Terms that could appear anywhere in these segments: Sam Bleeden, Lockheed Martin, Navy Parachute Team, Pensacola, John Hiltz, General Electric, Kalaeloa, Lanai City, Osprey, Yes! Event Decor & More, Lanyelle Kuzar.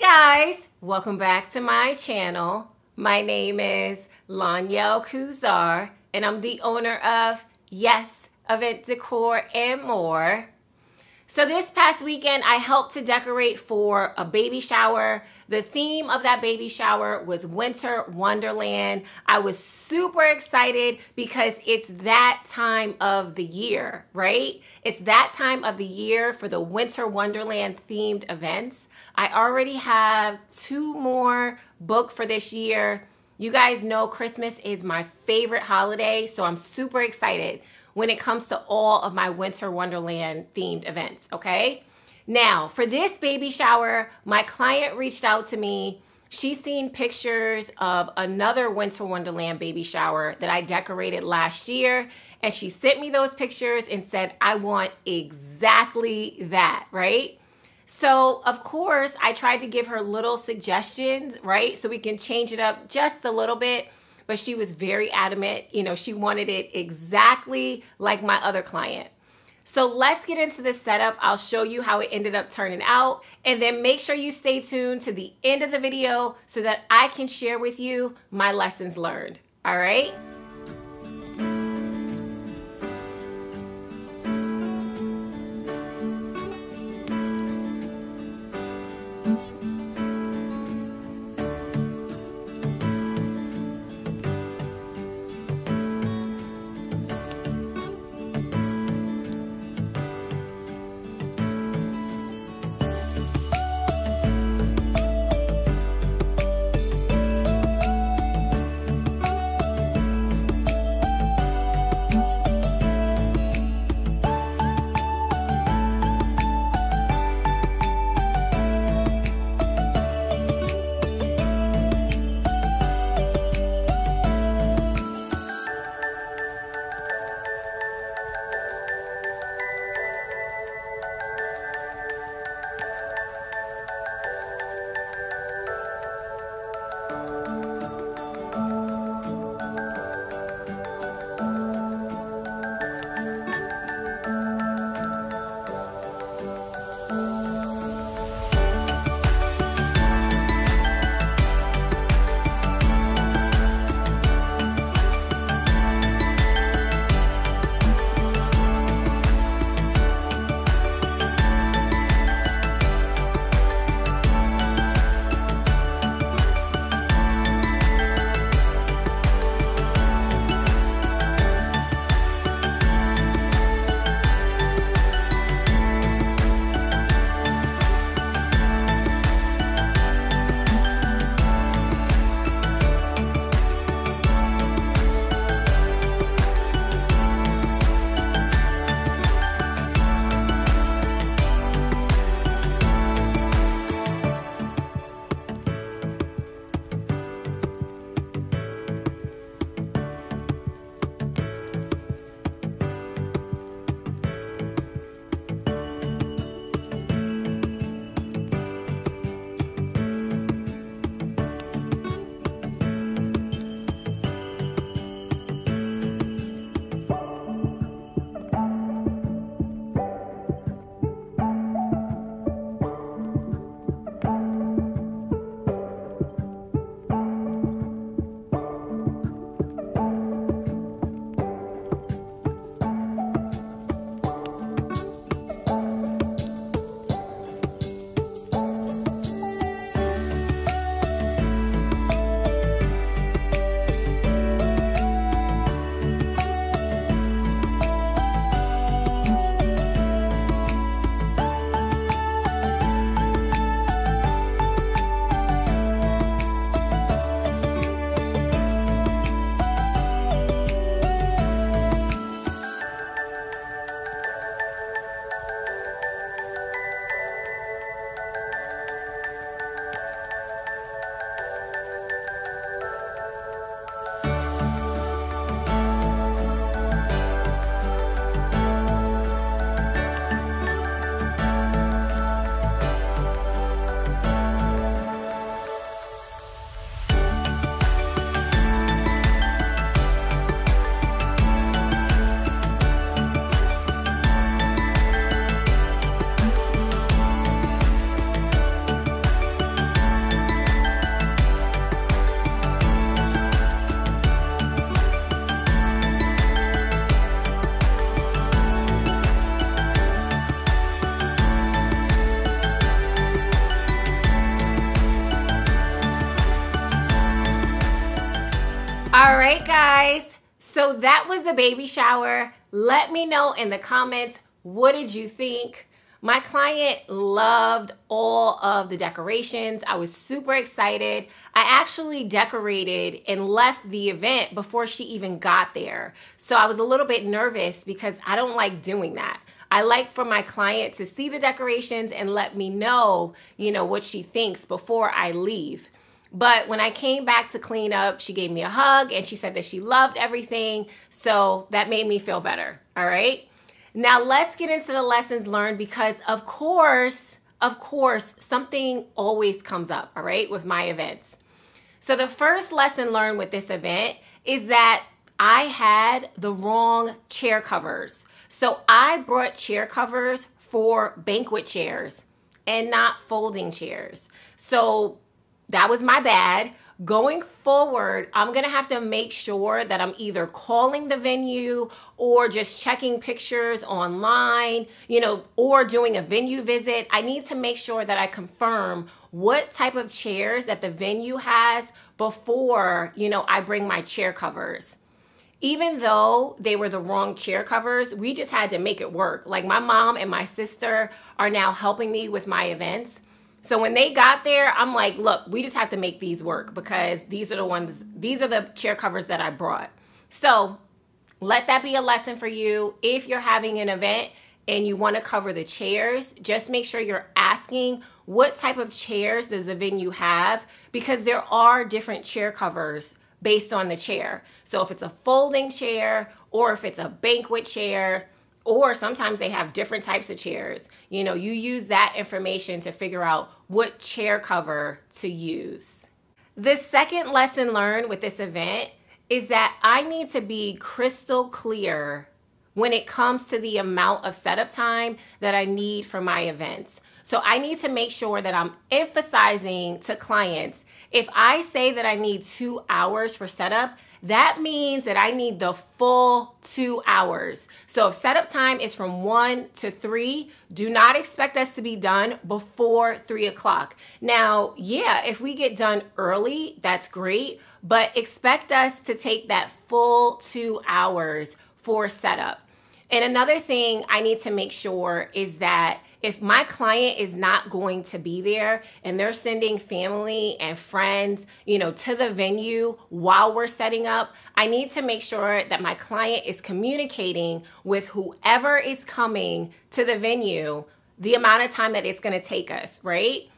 guys, welcome back to my channel. My name is Lanyelle Kuzar and I'm the owner of Yes Event Decor and More. So this past weekend I helped to decorate for a baby shower. The theme of that baby shower was Winter Wonderland. I was super excited because it's that time of the year, right? It's that time of the year for the Winter Wonderland themed events. I already have two more booked for this year. You guys know Christmas is my favorite holiday, so I'm super excited when it comes to all of my Winter Wonderland themed events, okay? Now, for this baby shower, my client reached out to me. She's seen pictures of another Winter Wonderland baby shower that I decorated last year, and she sent me those pictures and said, I want exactly that, right? So, of course, I tried to give her little suggestions, right? So we can change it up just a little bit, but she was very adamant. You know, she wanted it exactly like my other client. So let's get into the setup. I'll show you how it ended up turning out, and then make sure you stay tuned to the end of the video so that I can share with you my lessons learned, all right? right, guys, so that was a baby shower. Let me know in the comments, what did you think? My client loved all of the decorations. I was super excited. I actually decorated and left the event before she even got there. So I was a little bit nervous because I don't like doing that. I like for my client to see the decorations and let me know, you know, what she thinks before I leave. But when I came back to clean up, she gave me a hug and she said that she loved everything. So that made me feel better, all right? Now let's get into the lessons learned because of course, something always comes up, all right, with my events. So the first lesson learned with this event is that I had the wrong chair covers. So I brought chair covers for banquet chairs and not folding chairs. So that was my bad. Going forward, I'm gonna have to make sure that I'm either calling the venue or just checking pictures online, you know, or doing a venue visit. I need to make sure that I confirm what type of chairs that the venue has before, you know, I bring my chair covers. Even though they were the wrong chair covers, we just had to make it work. Like my mom and my sister are now helping me with my events. So when they got there, I'm like, look, we just have to make these work because these are the chair covers that I brought. So let that be a lesson for you. If you're having an event and you want to cover the chairs, just make sure you're asking what type of chairs does the venue have because there are different chair covers based on the chair. So if it's a folding chair or if it's a banquet chair, or sometimes they have different types of chairs. You know, you use that information to figure out what chair cover to use. The second lesson learned with this event is that I need to be crystal clear when it comes to the amount of setup time that I need for my events. So I need to make sure that I'm emphasizing to clients, if I say that I need 2 hours for setup, that means that I need the full 2 hours. So if setup time is from 1 to 3, do not expect us to be done before 3 o'clock. Now, yeah, if we get done early, that's great, but expect us to take that full 2 hours for setup. And another thing I need to make sure is that if my client is not going to be there and they're sending family and friends, you know, to the venue while we're setting up, I need to make sure that my client is communicating with whoever is coming to the venue the amount of time that it's going to take us, right?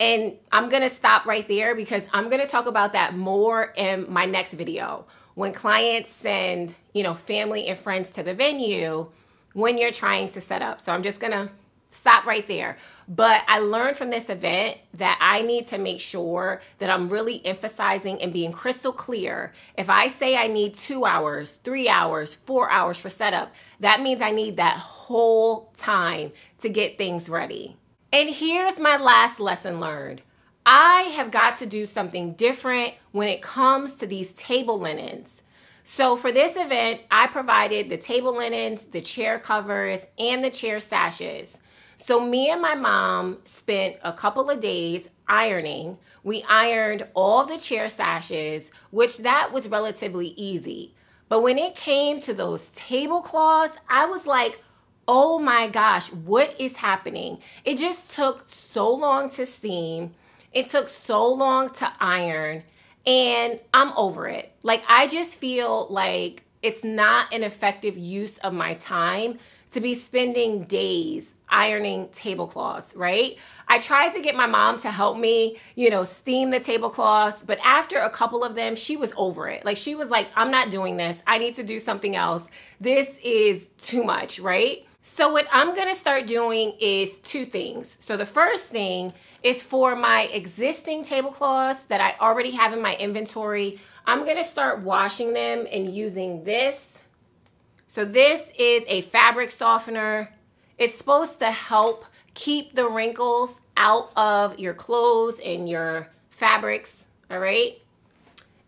And I'm going to stop right there because I'm going to talk about that more in my next video. When clients send, you know, family and friends to the venue when you're trying to set up. So I'm just gonna stop right there. But I learned from this event that I need to make sure that I'm really emphasizing and being crystal clear. If I say I need 2 hours, 3 hours, 4 hours for setup, that means I need that whole time to get things ready. And here's my last lesson learned. I have got to do something different when it comes to these table linens. So for this event, I provided the table linens, the chair covers, and the chair sashes. So me and my mom spent a couple of days ironing. We ironed all the chair sashes, which that was relatively easy. But when it came to those tablecloths, I was like, oh my gosh, what is happening? It just took so long to steam. It took so long to iron and I'm over it. Like, I just feel like it's not an effective use of my time to be spending days ironing tablecloths, right? I tried to get my mom to help me, you know, steam the tablecloths, but after a couple of them, she was over it. Like, she was like, I'm not doing this. I need to do something else. This is too much, right? So what I'm gonna start doing is two things. So the first thing is for my existing tablecloths that I already have in my inventory, I'm gonna start washing them and using this. So this is a fabric softener. It's supposed to help keep the wrinkles out of your clothes and your fabrics, all right?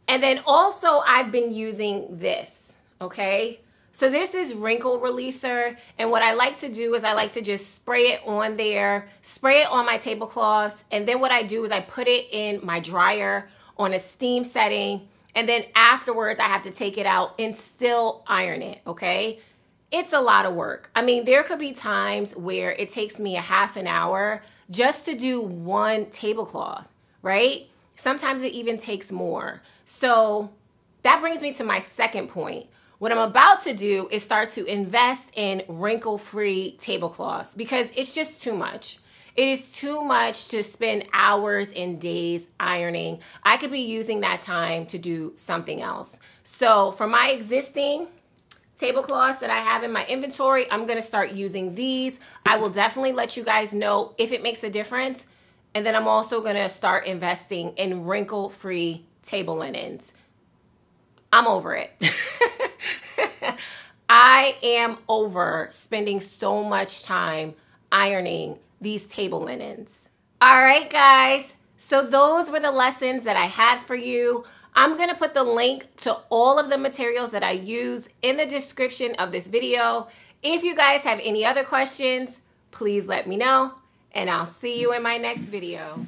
And then also I've been using this, okay? So this is wrinkle releaser, and what I like to do is I like to just spray it on there, spray it on my tablecloths, and then what I do is I put it in my dryer on a steam setting, And then afterwards, I have to take it out and still iron it, okay? It's a lot of work. I mean, there could be times where it takes me a half an hour just to do one tablecloth, right? Sometimes it even takes more. So that brings me to my second point. What I'm about to do is start to invest in wrinkle-free tablecloths because it's just too much. It is too much to spend hours and days ironing. I could be using that time to do something else. So for my existing tablecloths that I have in my inventory, I'm gonna start using these. I will definitely let you guys know if it makes a difference. And then I'm also gonna start investing in wrinkle-free table linens. I'm over it. I am over spending so much time ironing these table linens. All right, guys. So those were the lessons that I had for you. I'm gonna put the link to all of the materials that I use in the description of this video. If you guys have any other questions, please let me know, and I'll see you in my next video.